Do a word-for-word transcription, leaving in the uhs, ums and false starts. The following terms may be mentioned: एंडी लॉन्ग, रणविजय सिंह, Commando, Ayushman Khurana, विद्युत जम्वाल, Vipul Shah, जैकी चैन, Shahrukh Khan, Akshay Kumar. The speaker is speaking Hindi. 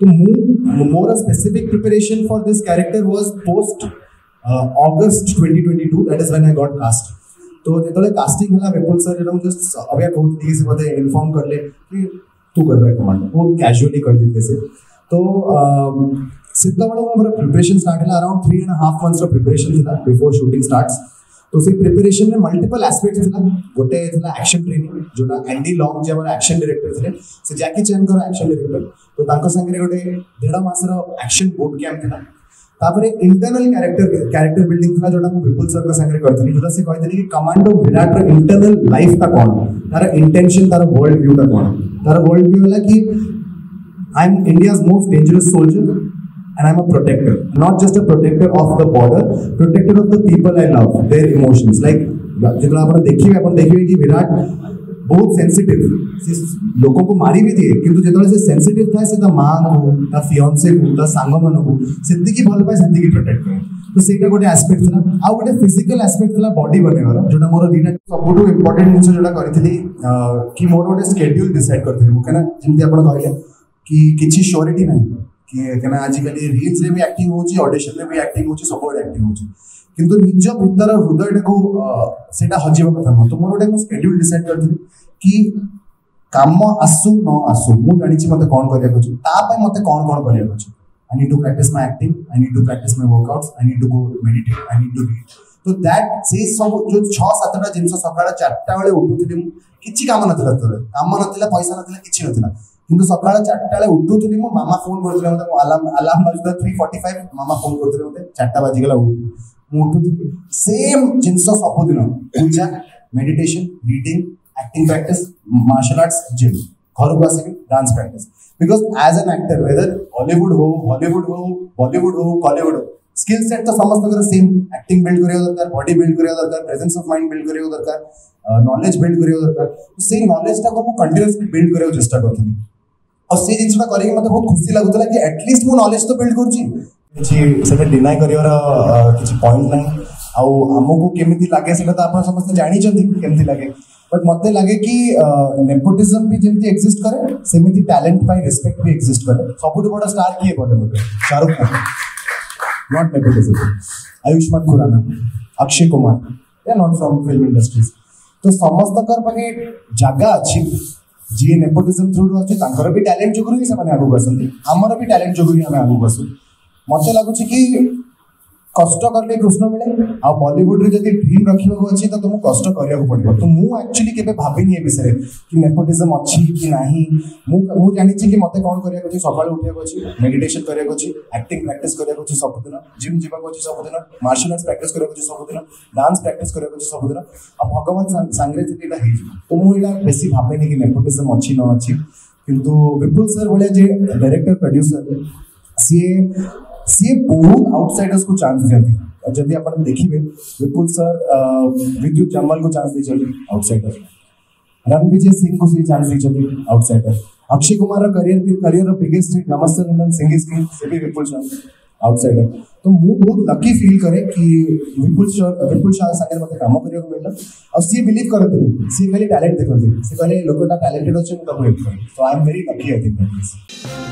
to move more. A specific preparation for this character was post uh, August twenty twenty-two. That is when I got cast. तो जितने कास्टिंग मिला विपुल सर जो जस्ट अभ्या बहुत तेजी से पता है इन्फॉर्म कर ले कि तू कर रहा है कमांड, वो कैजुअली कर देते से. तो सीधा वाला हमारा प्रिपरेशन स्टार्ट है around three and half months का प्रिपरेशन था बिफोर शूटिंग स्टार्ट्स. तो उसी प्रिपरेशन में मल्टीपल एस्पेक्ट्स था. गोटे था एक्शन ट्रेनिंग जोटा एंडी लॉन्ग जे हमारा एक्शन डायरेक्टर थे से जैकी चैन का एक्शन डायरेक्टर. तो तांको संगे गोटे डेढ़ मास रो एक्शन बूट कैंप था. तापरे इंटरनल कैरेक्टर कैरेक्टर बिल्डिंग था जोटा विपुल सर संगे करती जोटा से कही कमांडो विराट इंटरनल लाइफ का कौन तार इंटेंशन तार वर्ल्ड व्यू का कौन. तार वर्ल्ड व्यू है कि I am India's most dangerous soldier and I'm a protector, not just a protector of the border, protector of the people I love, their emotions. Like जितना आपने देखी है, अपन देखी है कि विराट बहुत सेंसिटिव, लोगों को मारी भी दिए किंतु जितना से सेंसिटिव था से ता माँ को ता फियांसे को ता सांगमन को सिद्धि की भल पाए सिद्धि की प्रोटेक्ट करे. तो सेटा गोटे एस्पेक्ट था. आ गोटे फिजिकल एस्पेक्ट था बॉडी बनेवार जोटा मोर दिना सबुटु इंपोर्टेंट जिंस जोटा करितली कि मोर गोटे शेड्यूल डिसाइड करथिनि मु केना जेंति आपण कहले कि किछि श्योरिटी नाही कि कहना आजिकल रील्स में भी एक्टिंग होची, ऑडिशन में भी एक्टिंग होची, सब बॉडी एक्टिंग होची किंतु निज भीतर हृदय को सेटा हजिबो कथा न. तो मोर ओडे मु शेड्यूल डिसाइड करथि कि काम आसु न आसु मु जानिछि मते कोन करिया कोची ता पय मते कोन कोन करिया कोची. I need to practice my acting, I need to practice my workouts, I need to go meditate, I need to read. तो दैट से सब जो छह सात टा जिंस सकाळ चार टा बेले उठुथिलि मु किछि काम नथला तोरे काम नथला पैसा नथला किछि नथला किंतु सकाळ चार टा उठुथली मो मामा फोन करथले मते अलार्म अलार्म बाजुदा तीन पैंतालीस मामा फोन करथले मते चार टा बाजी गेला उठु उठुथली सेम जिंस सब दिन पूजा meditation reading acting practice martial arts gym घर को आसे dance practice. Because as an actor whether Hollywood हो हॉलीवुड हो बॉलीवुड हो कॉलीवुड स्किल सेट तो समस्त कर सेम एक्टिंग बिल्ड करियो दरकार, बॉडी बिल्ड करियो दरकार, प्रेजेंस ऑफ माइंड बिल्ड करियो दरकार, नॉलेज बिल्ड करियो दरकार. सेम नॉलेज ता को कंटिन्यूअसली बिल्ड करियो चेष्टा करथली और से जिनसा करके मतलब बहुत खुशी लागुतला कि एटलीस्ट मो नॉलेज तो बिल्ड करची किछि सेमे डिनाय करियोर किछि पॉइंट नै आ हमहु केमिति लागे सेटा त आपण समस्त जानि छथि केमिति लागे. बट मते लागे कि नेपोटिज्म भी जेमिति एक्जिस्ट करे सेमिति टैलेंट पाई रिस्पेक्ट भी एक्जिस्ट करे. सबुत बडा स्टार किए बडे बडे शाहरुख खान नॉट नेपोटिज्म, आयुष्मान खुराना, अक्षय कुमार या नॉट फ्रॉम फिल्म इंडस्ट्रीज. तो समस्त कर पगे जागा अछि जी नेपोटिज्म थ्रू रो अछि तांकर भी टैलेंट जोगुरी से माने आगु बसंती हमर भी टैलेंट जोगुरी हम आगु बसु. मते लागु छी कि कष्ट करले कृष्ण मिले आ बॉलीवुड रे जदी ड्रीम रखिबा को अछि त तुम कष्ट करिया को पड़िबो. तो मु एक्चुअली केबे भाबिनी ए विषय कि नेपोटिज्म अछि कि नाही. मु मु जानि छी कि मते कोन करिया को अछि सकाळ उठिया को अछि, मेडिटेशन करिया को अछि, एक्टिंग प्रैक्टिस करिया को अछि सब दिन, जिम जेबा को अछि सब दिन, मार्शल आर्ट्स प्रैक्टिस करिया को अछि सब दिन, डांस प्रैक्टिस करिया को अछि सब दिन. आ भगवान संगरे सेटा हे तो मु एटा बेसी भाबिनी कि नेपोटिज्म अछि न अछि. किंतु विपुल सर बोले जे डायरेक्टर प्रोड्यूसर से से बहुत आउटसाइडर्स को चांस देती. जब भी अपन देखिबे विपुल सर विद्युत जम्वाल को चांस दे चली आउटसाइडर, रणविजय सिंह को से चांस दे चली आउटसाइडर, अक्षय कुमार का करियर भी करियर ऑफ बिगेस्ट हिट नमस्ते नंदन सिंह स्क्रीन से भी विपुल शाह आउटसाइडर. तो मु बहुत लकी फील करे कि विपुल सर विपुल शाह संगे मते काम करियो मिलल और से बिलीव करत से खाली टैलेंट देखत से खाली लोकटा टैलेंटेड अछि मु तब हेल्प करे. तो I am very lucky I think.